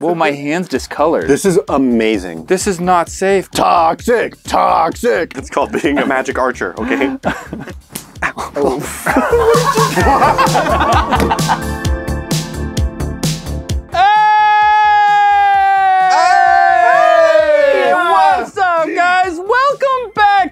Whoa, my hand's discolored. This is amazing. This is not safe. Toxic, toxic. It's called being a magic archer, okay? Oh.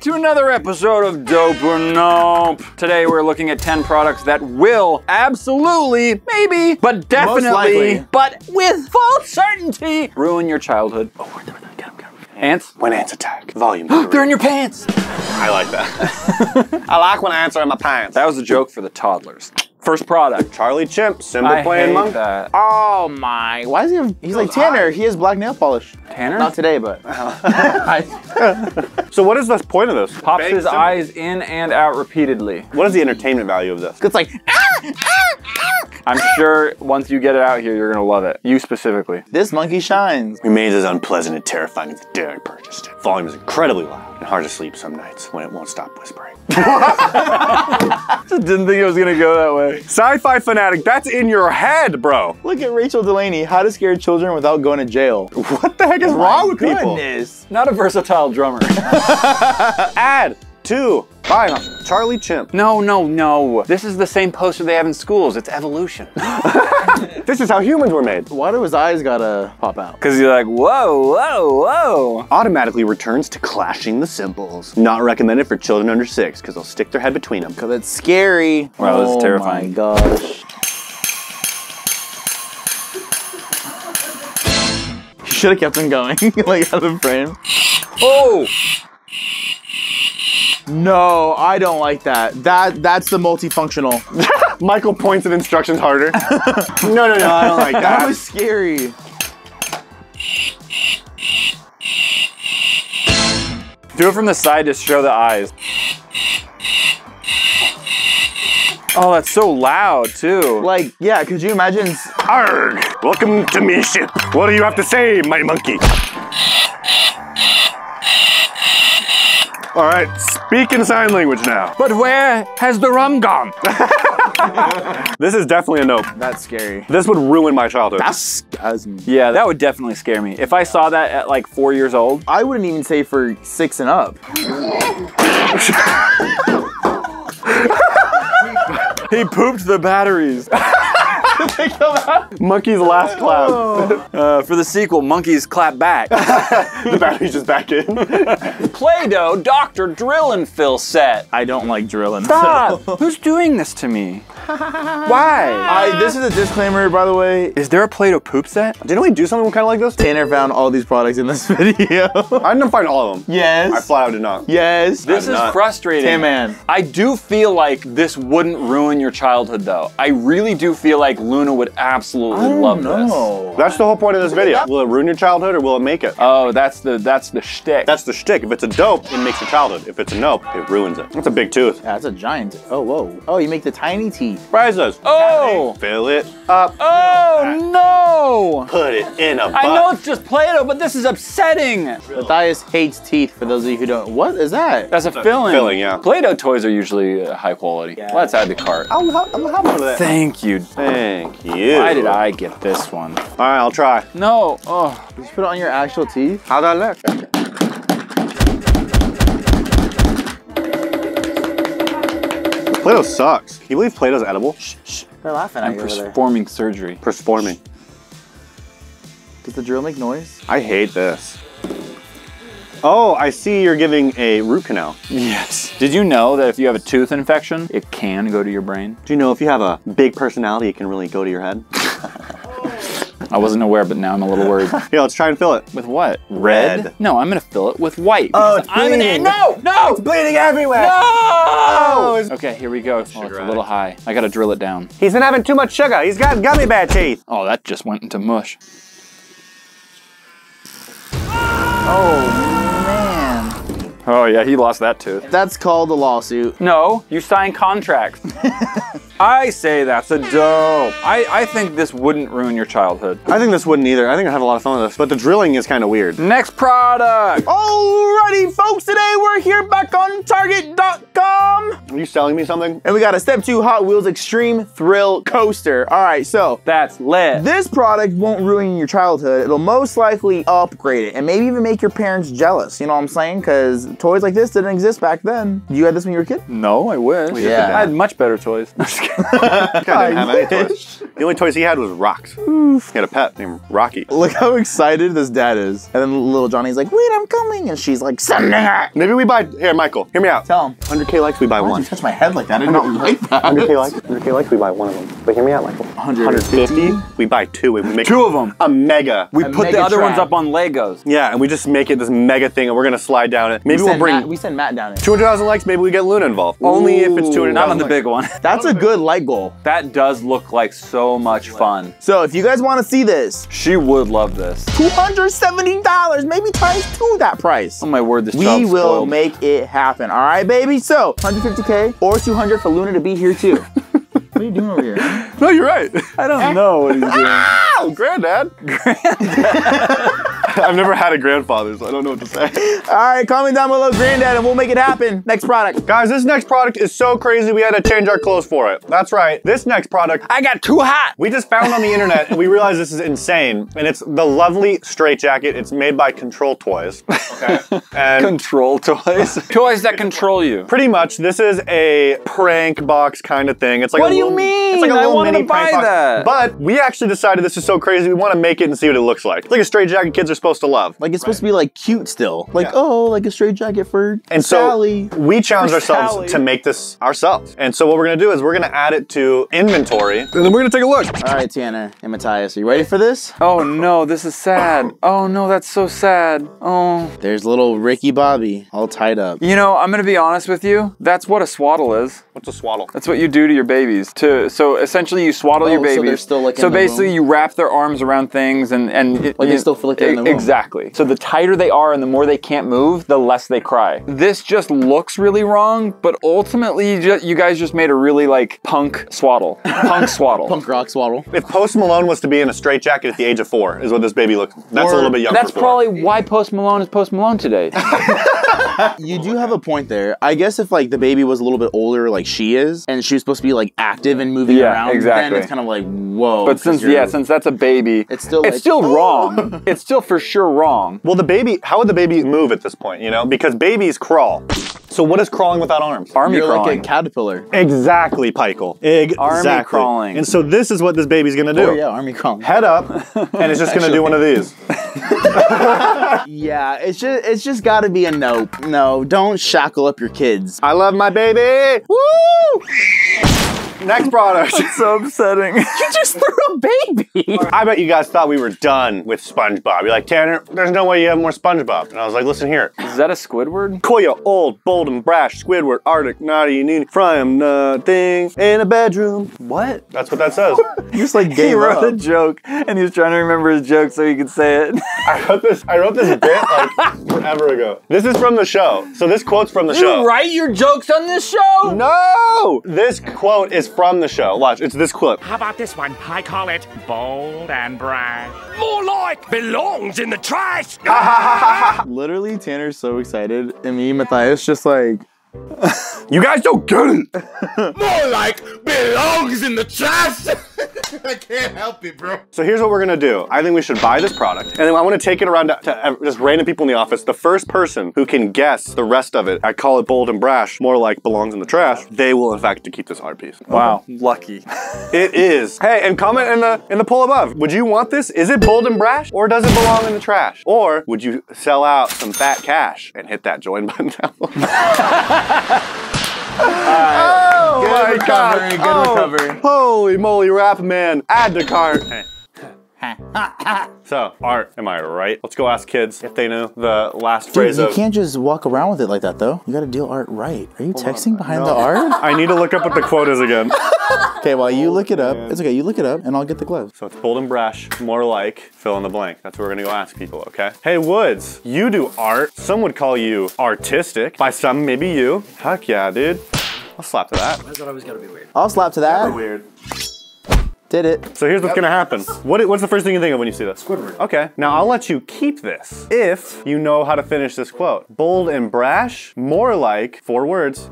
To another episode of Dope or Nope. Today we're looking at 10 products that will absolutely, maybe, but definitely, but with full certainty, ruin your childhood. Oh, we're doing that. Get him, get him. Ants? When ants attack. Volume. They're in your pants. I like that. I like when ants are in my pants. That was a joke for the toddlers. First product. Charlie Chimp, Simba playing monk. That. Oh my, why does he have, he's like Tanner, he has black nail polish. Tanner? Not today, but. So what is the point of this? Pops his eyes in and out repeatedly. What is the entertainment value of this? It's like, I'm sure once you get it out here, you're gonna love it. You specifically. This monkey shines. Remains as unpleasant and terrifying as the day I purchased it. Volume is incredibly loud and hard to sleep some nights when it won't stop whispering. Just didn't think it was gonna go that way. Sci-fi fanatic, that's in your head, bro. Look at Rachel Delaney, how to scare children without going to jail. What the heck is wrong with people? Not a versatile drummer. Ad. 2, 5, Charlie Chimp. No, no, no. This is the same poster they have in schools. It's evolution. This is how humans were made. Why do his eyes gotta pop out? Because you're like, whoa, whoa, whoa. Automatically returns to clashing the cymbals. Not recommended for children under 6, because they'll stick their head between them. Because it's scary. Wow, that's terrifying. Oh my gosh. You should have kept him going, like out of the frame. Oh! No, I don't like that. That's the multifunctional. Michael points at instructions harder. No, no, no, I don't like that. That was scary. Do it from the side to show the eyes. Oh, that's so loud, too. Like, yeah, could you imagine? Arrgh, welcome to me ship. What do you have to say, my monkey? All right, speak in sign language now. But where has the rum gone? This is definitely a nope. That's scary. This would ruin my childhood. That's yeah, that would definitely scare me. If I saw that at like 4 years old. I wouldn't even say for 6 and up. He pooped the batteries. Monkey's last clap. Oh. For the sequel, monkeys clap back. The battery's just back in. Play-Doh Doctor Drill and Fill set. I don't like drill and fill. Stop! Who's doing this to me? Why? This is a disclaimer, by the way. Is there a Play-Doh poop set? Didn't we do something kind of like this? Tanner found all these products in this video. I didn't find all of them. Yes. I flat out did not. Yes. This is frustrating. Hey, man. I do feel like this wouldn't ruin your childhood, though. I really do feel like Luna would absolutely love this. That's the whole point of this video. Will it ruin your childhood or will it make it? Oh, that's the shtick. That's the shtick. If it's a dope, it makes your childhood. If it's a nope, it ruins it. That's a big tooth. Yeah, that's a giant tooth. Oh, whoa. Oh, you make the tiny teeth. Prizes. Oh. Fill it up. Oh, no. Put it in a butt. I know it's just Play-Doh, but this is upsetting. Matthias hates teeth, for those of you who don't. What is that? That's a filling. Filling, yeah. Play-Doh toys are usually high quality. Yeah. Let's add the cart. I'll have one of that. Thank you. Thank you. Why did I get this one? All right, I'll try. No. Oh, did you put it on your actual teeth? How'd I look? Play-Doh sucks. Can you believe Play-Doh's edible? Shh, shh. They're laughing at you. I'm performing surgery. Performing. Does the drill make noise? I hate this. Oh, I see you're giving a root canal. Yes. Did you know that if you have a tooth infection, it can go to your brain? Do you know if you have a big personality, it can really go to your head? I wasn't aware, but now I'm a little worried. Here, let's try and fill it. With what? Red? No, I'm gonna fill it with white. Oh, it's bleeding. No, no! It's bleeding everywhere! No! Oh. Okay, here we go. Oh, it's a little high. I gotta drill it down. He's been having too much sugar. He's got gummy bear teeth. Oh, that just went into mush. Oh, oh yeah, he lost that tooth. That's called a lawsuit. No, you signed contracts. I say that's a dope. I think this wouldn't ruin your childhood. I think this wouldn't either. I think I had a lot of fun with this, but the drilling is kind of weird. Next product. Alrighty, folks, today we're here back on Target.com. Are you selling me something? And we got a Step Two Hot Wheels Extreme Thrill Coaster. All right, so that's lit. This product won't ruin your childhood. It'll most likely upgrade it and maybe even make your parents jealous. You know what I'm saying? Because toys like this didn't exist back then. You had this when you were a kid? No, I wish. Yeah. I had much better toys. I didn't have any toys. The only toys he had was rocks. Oof. He had a pet named Rocky. Look how excited this dad is. And then little Johnny's like, wait, I'm coming. And she's like, send it. Maybe we buy, here, Michael, hear me out. Tell him. 100K likes, we buy one. Touch my head like that. I don't like that. 100K likes, we buy one of them. But hear me out, Michael. 150, we buy two and we make two of them. A mega. We put the other ones up on Legos. Yeah, and we just make it this mega thing and we're gonna slide down it. Maybe we'll bring. We send Matt down it. 200,000 likes, maybe we get Luna involved. Ooh, only if it's 200,000. Not on the big one. That's a good like goal. That does look like so much fun. So if you guys wanna see this, she would love this. $270, maybe times two that price. Oh my word, this job's spoiled. We will make it happen, all right, baby? So 150K or 200 for Luna to be here too. What are you doing over here? No, you're right. I don't know what he's doing. Ow! Granddad. I've never had a grandfather, so I don't know what to say. All right, comment down below, Granddad, and we'll make it happen. Next product. Guys, this next product is so crazy, we had to change our clothes for it. That's right. This next product, I got too hot. We just found on the internet, and we realized this is insane. And it's the lovely straight jacket. It's made by Control Toys. Okay. And Control Toys? Toys that control you. Pretty much. This is a prank box kind of thing. It's like what do you mean? It's like a little mini prank box. That. But we actually decided this is so crazy, we want to make it and see what it looks like. It's like a straight jacket kids are supposed to love. Like it's supposed to be like cute still. Like, oh, like a straight jacket for Sally. So we challenged ourselves to make this ourselves. And so what we're gonna do is we're gonna add it to inventory and then we're gonna take a look. All right, Tanner and Matthias, are you ready for this? Oh no, this is sad. Oh no, that's so sad. Oh. There's little Ricky Bobby all tied up. You know, I'm gonna be honest with you. That's what a swaddle is. What's a swaddle? That's what you do to your babies. So essentially you swaddle your babies. So they're still like in the basically room. You wrap their arms around things and they still feel like they're in the room. Exactly. So the tighter they are and the more they can't move, the less they cry. This just looks really wrong, but ultimately you guys just made a really like punk swaddle. Punk swaddle. Punk rock swaddle. If Post Malone was to be in a straitjacket at the age of 4 is what this baby looks like. That's a little bit younger. That's probably why Post Malone is Post Malone today. You do have a point there. I guess if like the baby was a little bit older like she is and she was supposed to be like active and moving around, then it's kind of like, whoa. But since that's a baby, it's still wrong. It's still for sure wrong. Well, the baby, how would the baby move at this point, you know? Because babies crawl. So what is crawling without arms? Army crawling. You're like a caterpillar. Exactly, Pikel. Exactly. Army crawling. And so this is what this baby's gonna do. Oh yeah, army crawling. Head up, and it's just gonna do one of these. Yeah, it's just gotta be a nope. No, don't shackle up your kids. I love my baby. Woo! Next product. That's so upsetting. You just threw a baby. I bet you guys thought we were done with SpongeBob. You're like, Tanner, there's no way you have more SpongeBob. And I was like, listen here. Is that a Squidward? Coyo, old, bold and brash, Squidward, Arctic, naughty, need fry him nothing in a bedroom. What? That's what that says. He just like gave up. He wrote a joke and he was trying to remember his joke so he could say it. I wrote this bit like forever ago. This is from the show. So this quote's from the show. You write your jokes on this show? No! This quote is from the show. Watch, it's this clip. How about this one? I call it bold and brash. More like belongs in the trash. Literally, Tanner's so excited. And me and Matthias just like, you guys don't get it. More like belongs in the trash. I can't help it, bro. So here's what we're gonna do. I think we should buy this product, and then I wanna take it around to just random people in the office. The first person who can guess the rest of it, I call it bold and brash, more like belongs in the trash, they will in fact keep this art piece. Wow, lucky. It is. Hey, and comment in the poll above. Would you want this? Is it bold and brash, or does it belong in the trash? Or would you sell out some fat cash and hit that join button down below? Oh my God. Good recovery. Holy moly, rap man. Add to cart. So, Art, am I right? Let's go ask kids if they know the last phrase of- You can't just walk around with it like that, though. You gotta deal Art right. Are you texting behind the Art? I need to look up what the quote is again. Okay, while you look it up, it's okay, you look it up, and I'll get the gloves. So it's bold and brash, more like fill in the blank. That's what we're gonna go ask people, okay? Hey, Woods, you do art. Some would call you artistic. By some, maybe you. Heck yeah, dude. I'll slap to that. I thought I was gonna be weird. I'll slap to that. Weird. Did it. So here's what's gonna happen. What's the first thing you think of when you see this? Squidward. Okay, now I'll let you keep this if you know how to finish this quote. Bold and brash, more like four words.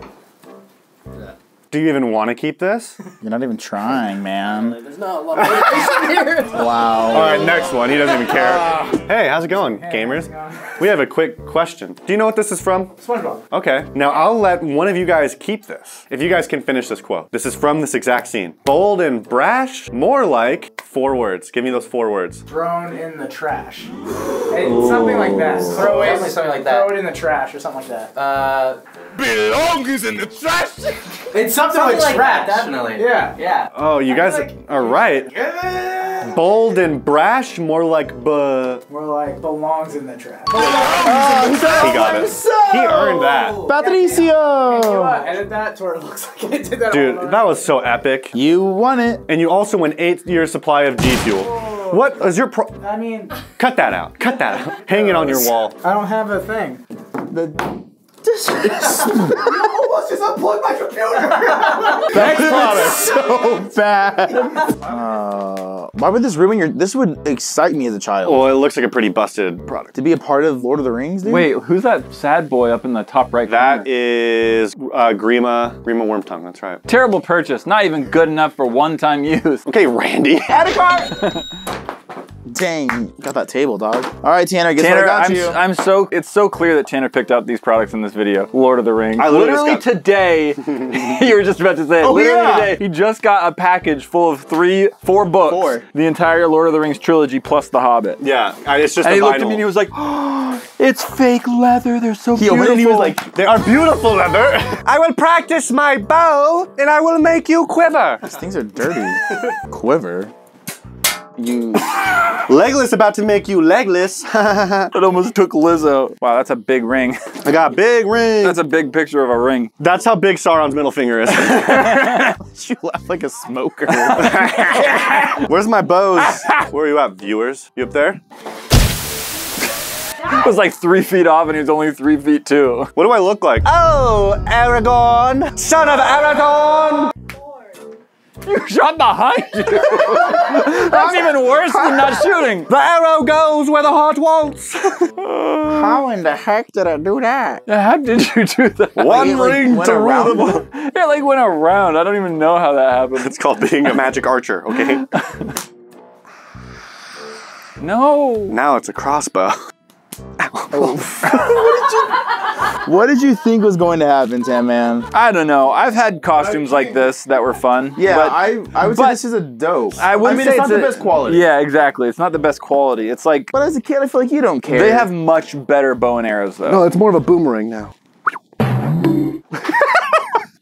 Yeah. Do you even want to keep this? You're not even trying, man. There's not a lot of motivation here. Wow. All right, next one. He doesn't even care. Hey, how's it going, gamers? We have a quick question. Do you know what this is from? SpongeBob. Okay. Now, I'll let one of you guys keep this if you guys can finish this quote. This is from this exact scene. Bold and brash, more like four words. Give me those four words. Thrown in the trash. Hey, something like that. Throw it. Something like that. Throw it in the trash or something like that. Belongs in the trash. It's something like trash. That, definitely. Yeah. Yeah. Oh, you guys are right. Yeah. Bold and brash, more like more like belongs in the trash. Oh, in the trash. He got it. He earned that. Patricio. Can you edit that to where it looks like I did that? Dude, that was so epic. You won it. And you also won 8 years supply of G Fuel. Whoa. What is your pro? I mean. Cut that out. Cut that out. Hang it on your wall. I don't have a thing. You almost just unplugged my computer! That's so bad! Why would this ruin your- this would excite me as a child. Well, it looks like a pretty busted product. To be a part of Lord of the Rings, dude? Wait, who's that sad boy up in the top right corner? That is Grima Wormtongue, that's right. Terrible purchase, not even good enough for one-time use. Okay, Randy. Add a card! Dang, got that table, dog. All right, Tanner, guess what I got you. It's so clear that Tanner picked up these products in this video. Lord of the Rings. I literally today, you were just about to say it. Oh, literally today, he just got a package full of four books. Four. The entire Lord of the Rings trilogy plus The Hobbit. Yeah, it's just a vinyl. And he looked at me and he was like, oh, it's fake leather, they're so beautiful. He opened it and he was like, they are beautiful leather. I will practice my bow and I will make you quiver. These things are dirty. Quiver? You. Legless about to make you legless. It almost took Lizzo. Wow, that's a big ring. I got a big ring. That's a big picture of a ring. That's how big Sauron's middle finger is. You laugh like a smoker. Where's my bows? Where are you at, viewers? You up there? It was like 3 feet off and he was only 3 feet too. What do I look like? Oh, Aragorn, son of Aragorn. You shot behind you! That's even worse than not shooting! The arrow goes where the heart wants! How in the heck did I do that? The heck did you do that? One ring to rule them all. It like went around. I don't even know how that happened. It's called being a magic archer, okay? No! Now it's a crossbow. What did you think was going to happen, Tan Man? I don't know. I've had costumes like this that were fun. Yeah, but, I would say this is a dope. I mean, it's not the best quality. Yeah, exactly. It's not the best quality. It's like... But as a kid, I feel like you don't care. They have much better bow and arrows, though. No, it's more of a boomerang now.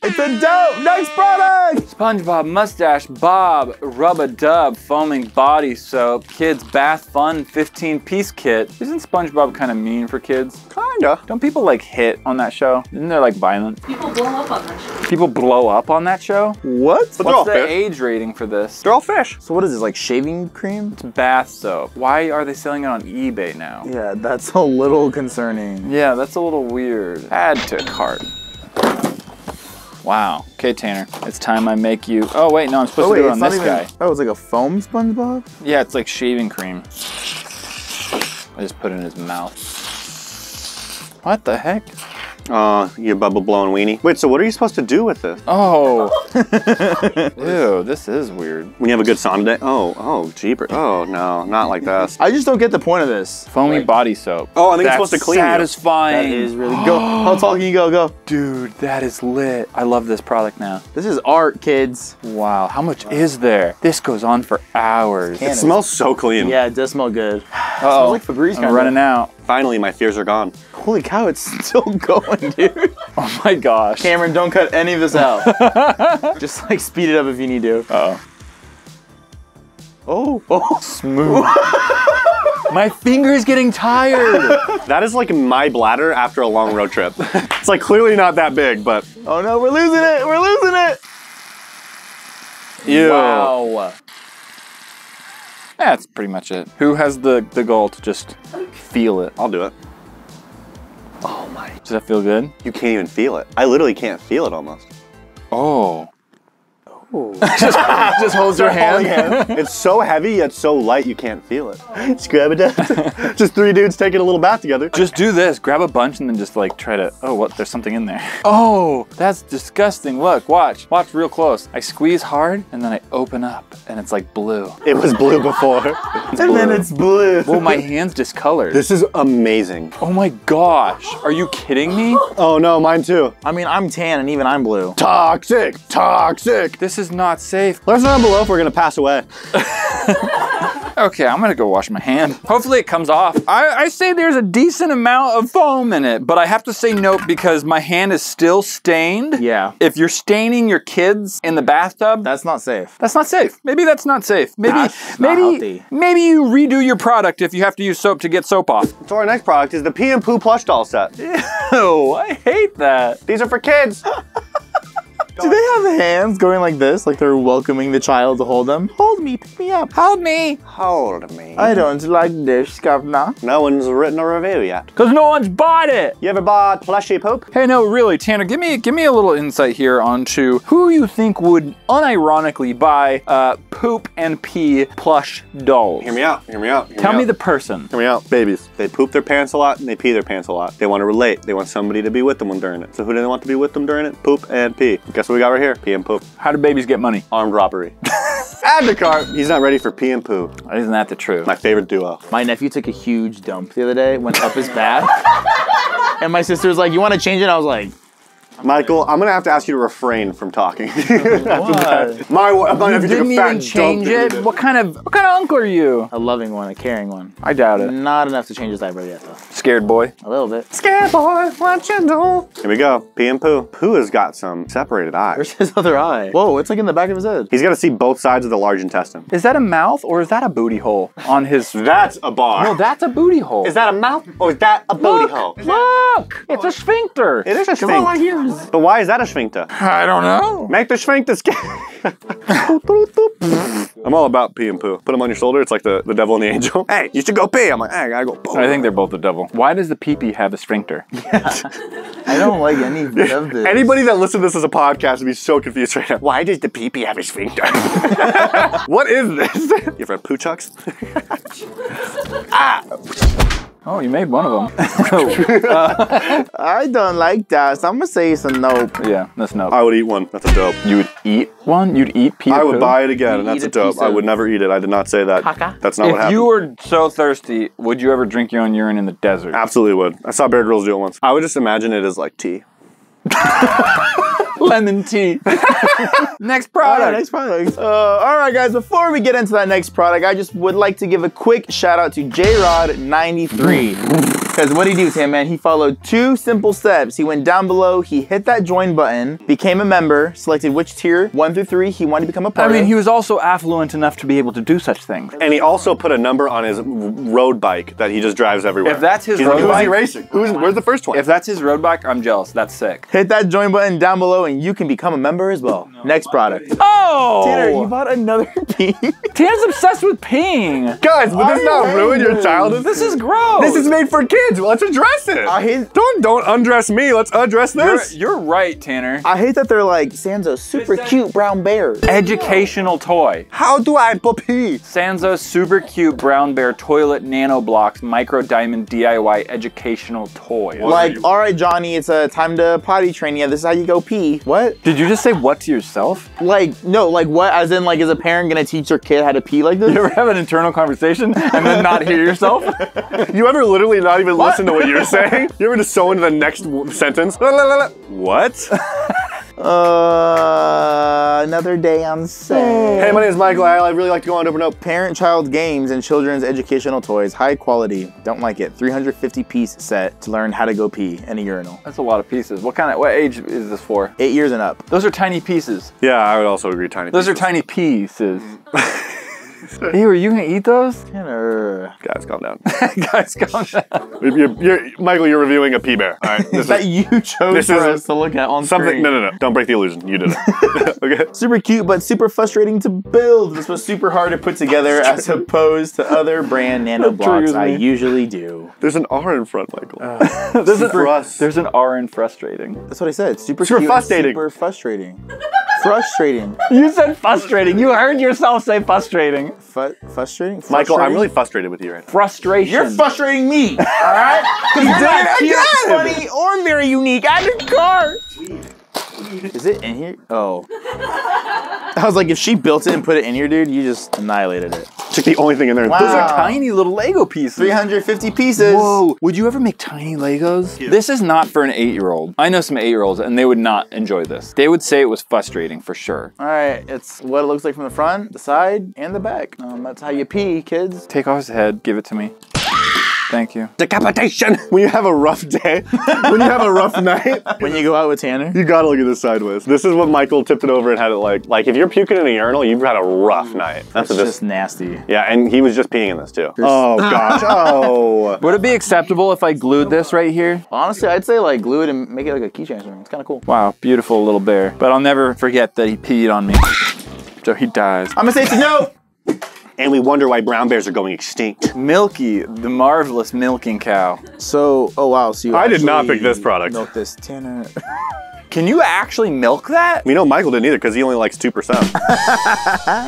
It's a dope! Next product! SpongeBob Mustache Bob Rub-A-Dub Foaming Body Soap Kids Bath Fun 15-piece kit. Isn't SpongeBob kind of mean for kids? Kinda. Don't people like hit on that show? Isn't there like violent? People blow up on that show. People blow up on that show? What? What's the age rating for this? They're all fish. So what is this, like shaving cream? It's bath soap. Why are they selling it on eBay now? Yeah, that's a little concerning. Yeah, that's a little weird. Add to cart. Wow. Okay, Tanner, it's time I make you... Oh, wait, no, I'm supposed to do it on this guy. Oh, it's like a foam SpongeBob? Yeah, it's like shaving cream. I just put it in his mouth. What the heck? Oh, you bubble-blowing weenie. Wait, so what are you supposed to do with this? Oh. Ew, this is weird. When you have a good sauna day? Oh, jeeper. Oh, no, not like this. I just don't get the point of this. Foamy body soap. Oh, I think it's supposed to clean satisfying. That is really... Go. How tall can you go? Go. Dude, that is lit. I love this product now. This is art, kids. Wow, how much is there? This goes on for hours. It smells so clean. Yeah, it does smell good. Uh-oh. It smells like Febreze kind of. I'm running out. Finally, my fears are gone. Holy cow, it's still going, dude. Oh my gosh. Cameron, don't cut any of this out. Just like speed it up if you need to. Uh-oh. Oh, smooth. My finger's getting tired. That is like my bladder after a long road trip. It's like clearly not that big, but. Oh no, we're losing it, we're losing it. Ew. Wow. Yeah, that's pretty much it. Who has the goal to just feel it? I'll do it. Oh my. Does that feel good? You can't even feel it. I literally can't feel it almost. Oh. Just holds your hand. It's so heavy yet so light you can't feel it. Just grab it down. Just three dudes taking a little bath together. Just do this. Grab a bunch and then just like try to. Oh, what? There's something in there. Oh, that's disgusting. Look, watch. Watch real close. I squeeze hard and then I open up and it's like blue. It was blue before. Then it's blue. Well, my hand's discolored. This is amazing. Oh my gosh. Are you kidding me? Oh no, mine too. I mean, I'm tan and even I'm blue. Toxic. Toxic. This is not safe. Let us know down below if we're gonna pass away. Okay, I'm gonna go wash my hand. Hopefully it comes off. I say there's a decent amount of foam in it, but I have to say nope because my hand is still stained. Yeah. If you're staining your kids in the bathtub, that's not safe. That's not safe. Maybe that's not safe. Maybe that's not healthy. Maybe you redo your product if you have to use soap to get soap off. So our next product is the pee and poo plush doll set. Ew, I hate that. These are for kids. Do they have hands going like this? Like they're welcoming the child to hold them? Hold me, pick me up. Hold me. Hold me. I don't like this, governor. No one's written a review yet. Because no one's bought it. You ever bought plushy poop? Hey, no, really, Tanner, give me a little insight here onto who you think would unironically buy poop and pee plush dolls. Hear me out, hear me out. Tell me the person. Hear me out. Babies. They poop their pants a lot and they pee their pants a lot. They want to relate. They want somebody to be with them when during it. So who do they want to be with them during it? Poop and pee. Guess what we got right here? Pee and poop. How do babies get money? Armed robbery. Add to cart. He's not ready for pee and poo. Isn't that the truth? My favorite duo. My nephew took a huge dump the other day, went up his bath. And my sister was like, you want to change it? I was like, Michael, I'm going to have to ask you to refrain from talking. What? My nephew took a fat dump. It? What kind of uncle are you? A loving one, a caring one. I doubt it. Not enough to change his eyebrow yet, though. Scared boy? A little bit. Scared boy, what you do? Here we go. Pee and poo. Poo has got some separated eyes. Where's his other eye? Whoa, it's like in the back of his head. He's got to see both sides of the large intestine. Is that a mouth or is that a booty hole on his... That's a bar. No, that's a booty hole. Is that a mouth or is that a booty hole? Look! It's a sphincter. It is a sphincter. Come on here. But why is that a sphincter? I don't know. Make the sphincter skin. I'm all about pee and poo. Put them on your shoulder. It's like the devil and the angel. Hey, you should go pee. I'm like, hey, I gotta go poo. I think they're both the devil. Why does the pee-pee have a sphincter? Yeah. I don't like any of this. Anybody that listens to this as a podcast would be so confused right now. Why does the pee-pee have a sphincter? What is this? You ever had poo-chucks? Ah! Oh, you made one of them. I don't like that, so I'm gonna say it's a nope. Yeah, that's nope. I would eat one. That's a dope. You would eat one? You'd eat pee? I would buy it again, and that's a dope. I would never eat it. I did not say that. Caca? That's not what happened. If you were so thirsty, would you ever drink your own urine in the desert? Absolutely would. I saw Bear Grylls do it once. I would just imagine it as like tea. Lemon tea. Next product. All right, next product. All right, guys, before we get into that next product, I just would like to give a quick shout out to JRod93. Because what did he do, Tim, man? He followed two simple steps. He went down below, he hit that join button, became a member, selected which tier, 1 through 3, he wanted to become a part of. I mean, he was also affluent enough to be able to do such things. And he also put a number on his road bike that he just drives everywhere. If that's his road bike. Who's he racing? Where's the first one? If that's his road bike, I'm jealous. That's sick. Hit that join button down below and you can become a member as well. No, next product. Oh! Tanner, you bought another pee. Tanner's obsessed with peeing. Guys, would this not ruin your childhood? This is gross. This is made for kids. Let's address it. Don't undress me. Let's address this. You're right, Tanner. I hate that they're like, Sansa's super cute brown bear. Educational toy. How do I pee? Sansa's super cute brown bear toilet nano blocks micro diamond DIY educational toy. Like, all right, Johnny, it's time to potty train. Yeah, this is how you go pee. What? Did you just say what to yourself? Like, no, like what? As in, like, is a parent gonna teach their kid how to pee like this? You ever have an internal conversation and then not hear yourself? You ever literally not even listen to what you're saying? You ever just sew into the next sentence? What? Another day on sale. Hey, my name is Michael. I'd really like to go on Dope or Nope. Parent-child games and children's educational toys. High quality. Don't like it. 350-piece set to learn how to go pee in a urinal. That's a lot of pieces. What age is this for? 8 years and up. Those are tiny pieces. Yeah, I would also agree tiny pieces. Those are tiny pieces. Ew, are you gonna eat those? Kenner. Guys, calm down. Guys, calm down. Michael, you're reviewing a pea bear. All right, this that you chose this for us to look at on screen. No. Don't break the illusion. You did it. Okay. Super cute, but super frustrating to build. This was super hard to put together as opposed to other brand nano blocks I usually do. There's an R in front, Michael. There's an R in frustrating. That's what I said. Super cute frustrating. Super frustrating. Frustrating. You said frustrating. You heard yourself say frustrating. Frustrating? Michael, I'm really frustrated with you right now. Frustration. You're frustrating me, all right? Because you're not cute, funny, or very unique. I have your car. Is it in here? Oh. I was like, if she built it and put it in here, dude, you just annihilated it. Took the only thing in there. Wow. Those are tiny little Lego pieces. 350 pieces. Whoa. Would you ever make tiny Legos? Yeah. This is not for an 8-year-old. I know some 8-year-olds and they would not enjoy this. They would say it was frustrating for sure. All right, it's what it looks like from the front, the side, and the back. That's how you pee, kids. Take off his head, give it to me. Thank you. Decapitation! When you have a rough day, when you have a rough night. When you go out with Tanner. You gotta look at this sideways. This is what Michael tipped it over and had it like if you're puking in a urinal, you've had a rough night. That's just nasty. Yeah, and he was just peeing in this too. Oh gosh, oh. Would it be acceptable if I glued this right here? Honestly, I'd say like glue it and make it like a keychain or something. It's kinda cool. Wow, beautiful little bear. But I'll never forget that he peed on me. So he dies. I'm gonna say it's a no! And we wonder why brown bears are going extinct. Milky, the Marvelous Milking Cow. So, oh wow, so you I did not pick this product. Milk this Tanner. Can you actually milk that? We know Michael didn't either because he only likes 2%.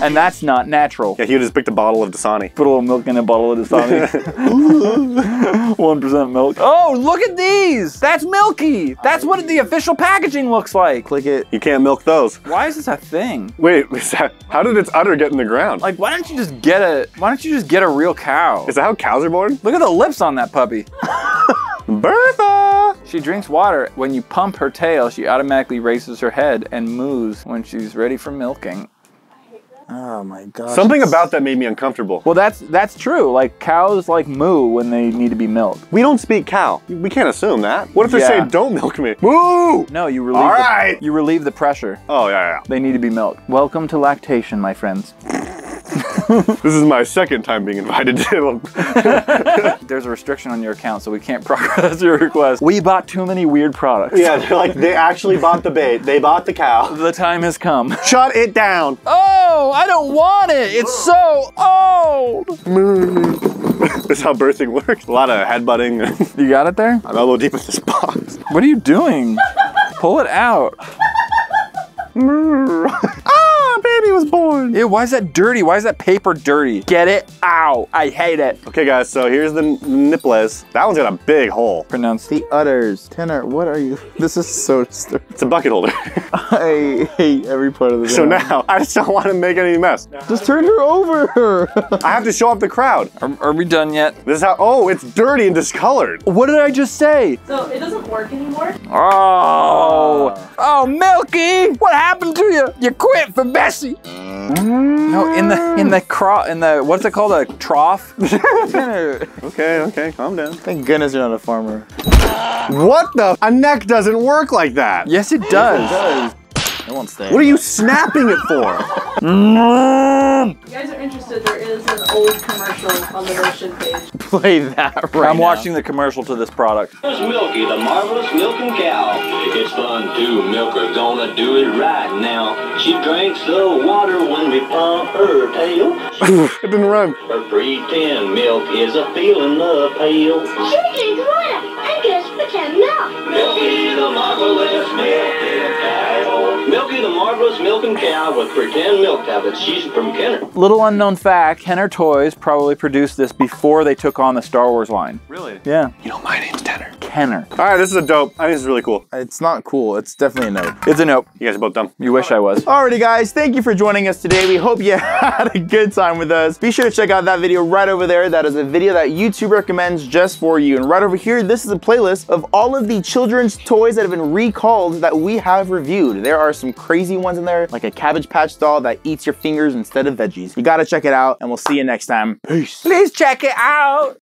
And that's not natural. Yeah, he just picked a bottle of Dasani. Put a little milk in a bottle of Dasani. 1% milk. Oh, look at these. That's milky. That's what the official packaging looks like. Click it. You can't milk those. Why is this a thing? Wait, how did its udder get in the ground? Like, why don't you just get a real cow? Is that how cows are born? Look at the lips on that puppy. Bertha! She drinks water. When you pump her tail, she automatically raises her head and moves when she's ready for milking. Oh my gosh. Something about that made me uncomfortable. Well, that's true. Like cows like moo when they need to be milked. We don't speak cow. We can't assume that. What if they say don't milk me? Moo! No, you relieve you relieve the pressure. Oh yeah. They need to be milked. Welcome to lactation, my friends. This is my second time being invited to them. There's a restriction on your account, so we can't process your request. We bought too many weird products. Yeah, they're like, they actually bought the bait. They bought the cow. The time has come. Shut it down. Oh, I don't want it. It's so old. That's how birthing works. A lot of headbutting. You got it there? I'm elbow deep in this box. What are you doing? Pull it out. Baby was born. Ew, why is that dirty? Why is that paper dirty? Get it out. I hate it. Okay guys, so here's the nipples. That one's got a big hole. Pronounce the udders. Tanner, what are you? This is so stupid. It's a bucket holder. I hate every part of this. So now, I just don't want to make any mess. Just turn her over. I have to show off the crowd. Are we done yet? This is how, oh, it's dirty and discolored. What did I just say? So it doesn't work anymore? Oh, Milky, what happened to you? You quit for best. No, in the what's it called, a trough? Okay, calm down. Thank goodness you're not a farmer. What the? A neck doesn't work like that. Yes, it does. Yes, it does. It won't stay. What are you snapping it for? If you guys are interested, there is an old commercial on the Notion page. Play that right now. I'm watching the commercial to this product. It's Milky, the Marvelous Milking Cow. It's fun too, milker gonna do it right now. She drinks the water when we pump her tail. It didn't rhyme. Her pretend milk is a feeling of pale. She drinks water, I guess pretend milk. Milky, the Marvelous Milking Cow. Milky, the Marvelous Milking Cow with pretend milk tablets. She's from Kenner. Little unknown fact, Kenner Toys probably produced this before they took on the Star Wars line. Really? Yeah. You know, my name's Tanner. Kenner. All right, this is a dope. I think this is really cool. It's not cool. It's definitely a nope. It's a nope. You guys are both dumb. You wish I was. Alrighty, guys. Thank you for joining us today. We hope you had a good time with us. Be sure to check out that video right over there. That is a video that YouTube recommends just for you. And right over here, this is a playlist of all of the children's toys that have been recalled that we have reviewed. There are some crazy ones in there, like a Cabbage Patch doll that eats your fingers instead of veggies. You gotta check it out, and we'll see you next time. Peace. Please check it out.